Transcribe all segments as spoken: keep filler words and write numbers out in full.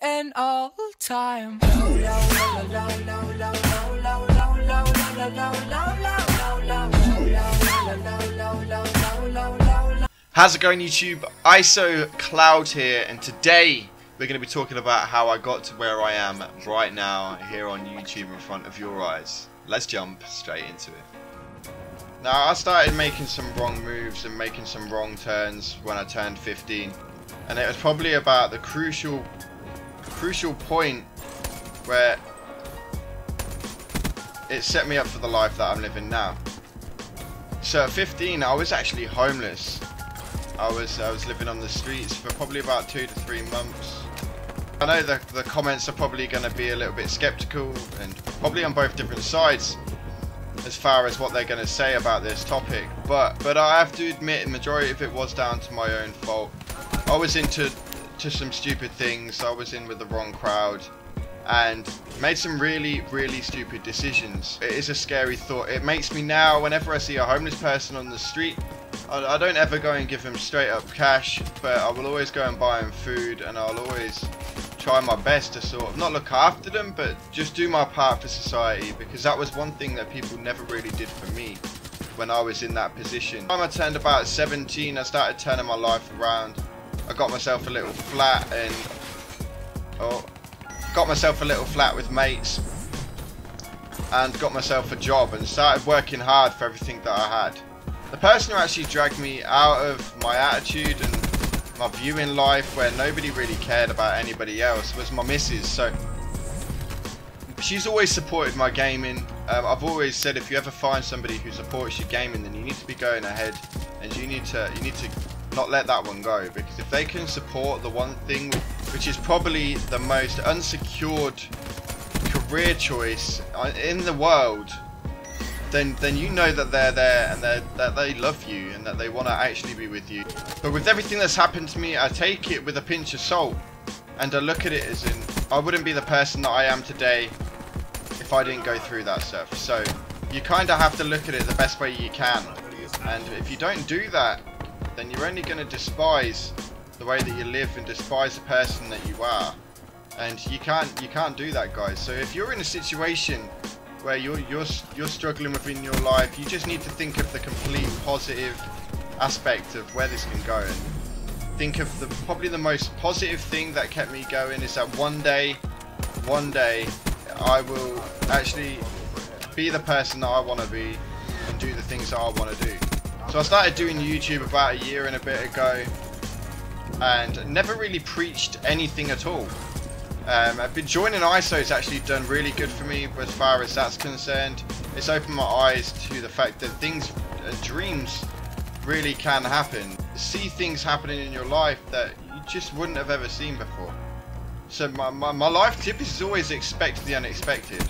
at an all-time How's it going, YouTube? I S O Cloud here, and today we're going to be talking about how I got to where I am right now here on YouTube in front of your eyes. Let's jump straight into it. Now, I started making some wrong moves and making some wrong turns when I turned fifteen. And it was probably about the crucial, crucial point where it set me up for the life that I'm living now. So at fifteen, I was actually homeless. I was I was living on the streets for probably about two to three months. I know the the comments are probably going to be a little bit skeptical, and probably on both different sides as far as what they're going to say about this topic. But but I have to admit, the majority of it was down to my own fault. I was into to some stupid things, I was in with the wrong crowd, and made some really, really stupid decisions. It is a scary thought. It makes me now, whenever I see a homeless person on the street, I, I don't ever go and give them straight up cash, but I will always go and buy them food, and I'll always try my best to sort of, not look after them, but just do my part for society, because that was one thing that people never really did for me when I was in that position. By the time I turned about seventeen, I started turning my life around. I got myself a little flat and oh, got myself a little flat with mates, and got myself a job and started working hard for everything that I had. The person who actually dragged me out of my attitude and my view in life, where nobody really cared about anybody else, was my missus. So she's always supported my gaming. Um, I've always said, if you ever find somebody who supports your gaming, then you need to be going ahead, and you need to you need to. Not let that one go, because if they can support the one thing which is probably the most unsecured career choice in the world, then then you know that they're there, and they're, that they love you, and that they want to actually be with you. But with everything that's happened to me, I take it with a pinch of salt, and I look at it as in, I wouldn't be the person that I am today if I didn't go through that stuff. So you kind of have to look at it the best way you can, and if you don't do that, then you're only going to despise the way that you live and despise the person that you are, and you can't you can't do that, guys. So if you're in a situation where you're you're you're struggling within your life, you just need to think of the complete positive aspect of where this can go, and think of the probably the most positive thing that kept me going is that one day, one day I will actually be the person that I want to be and do the things that I want to do. So I started doing YouTube about a year and a bit ago, and never really preached anything at all. Um, I've been joining I S O, it's actually done really good for me as far as that's concerned. It's opened my eyes to the fact that things, uh, dreams really can happen. See things happening in your life that you just wouldn't have ever seen before. So my, my, my life tip is always expect the unexpected,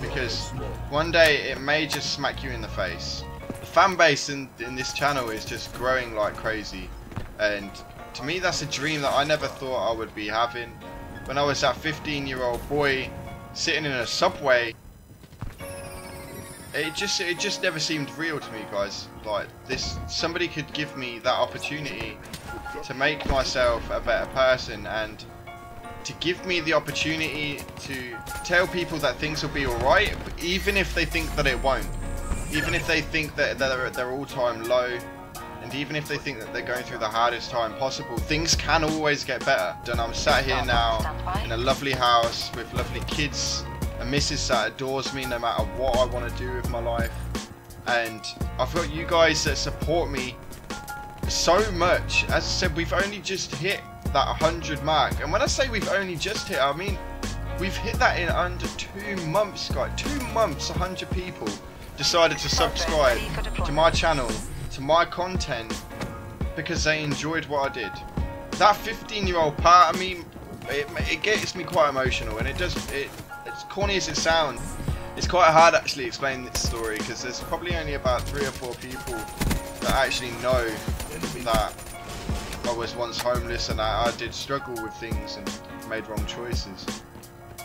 because one day it may just smack you in the face. Fan base in, in this channel is just growing like crazy, and to me that's a dream that I never thought I would be having. When I was that fifteen year old boy sitting in a subway, it just it just never seemed real to me, guys. Like this, somebody could give me that opportunity to make myself a better person, and to give me the opportunity to tell people that things will be alright, even if they think that it won't. Even if they think that they're at their all-time low, and even if they think that they're going through the hardest time possible, things can always get better. And I'm sat here now in a lovely house with lovely kids, a missus that adores me no matter what I want to do with my life. And I've got you guys that support me so much. As I said, we've only just hit that one hundred mark. And when I say we've only just hit, I mean we've hit that in under two months, guys. Two months, one hundred people decided to subscribe to my channel, to my content, because they enjoyed what I did. That fifteen year old part of me, it, it gets me quite emotional, and it does, it, as corny as it sounds, it's quite hard actually explain this story, because there's probably only about three or four people that actually know that I was once homeless, and I, I did struggle with things and made wrong choices.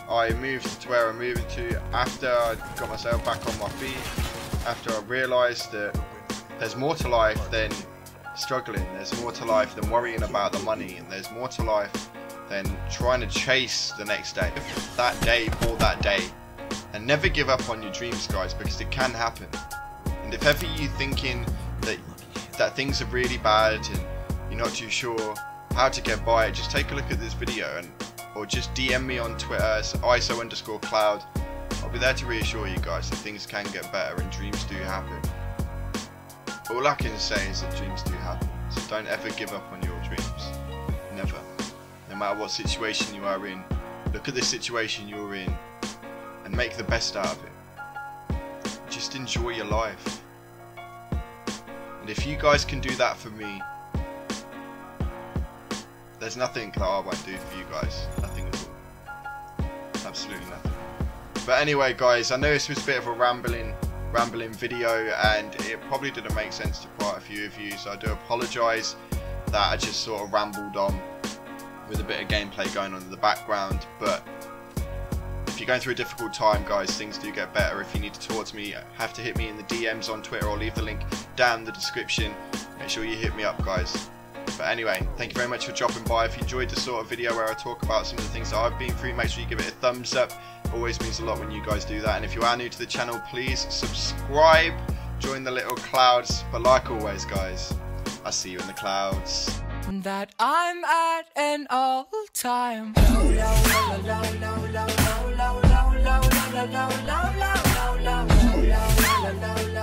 I moved to where I'm moving to after I got myself back on my feet, after I realised that there's more to life than struggling, there's more to life than worrying about the money, and there's more to life than trying to chase the next day, that day for that day. And never give up on your dreams, guys, because it can happen. And if ever you're thinking that that things are really bad and you're not too sure how to get by, just take a look at this video, and or just D M me on Twitter, ISO underscore cloud. I'll be there to reassure you guys that things can get better and dreams do happen. All I can say is that dreams do happen, so don't ever give up on your dreams. Never. No matter what situation you are in, look at the situation you're in and make the best out of it. Just enjoy your life. And if you guys can do that for me, there's nothing that I won't do for you guys. Nothing at all. Absolutely nothing. But anyway, guys, I know this was a bit of a rambling rambling video, and it probably didn't make sense to quite a few of you, so I do apologise that I just sort of rambled on with a bit of gameplay going on in the background. But if you're going through a difficult time, guys, things do get better. If you need to talk to me, have to hit me in the D Ms on Twitter, or leave the link down in the description. Make sure you hit me up, guys. But anyway, thank you very much for dropping by. If you enjoyed this sort of video where I talk about some of the things that I've been through, make sure you give it a thumbs up. It always means a lot when you guys do that. And if you are new to the channel, please subscribe, join the little clouds. But like always, guys, I see you in the clouds. That I'm at an all-time low.